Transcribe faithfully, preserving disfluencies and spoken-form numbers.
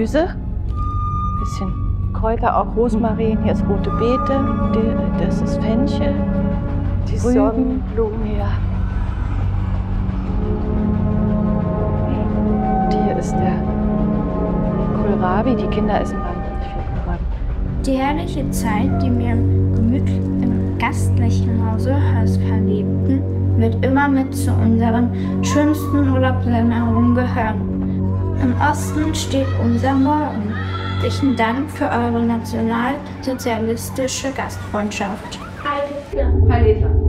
Gemüse, ein bisschen Kräuter, auch Rosmarin, hier ist rote Beete, das ist Fenchel, die Sonnenblumen, ja. Und hier ist der Kohlrabi, die Kinder essen wahnsinnig viel Kohlrabi. Die herrliche Zeit, die wir gemütlich im gastlichen Hausehaus verlebten, wird immer mit zu unseren schönsten Urlaubserinnerungen gehören. Im Osten steht unser Morgen. Herzlichen Dank für eure nationalsozialistische Gastfreundschaft. Hi. Ja. Hi.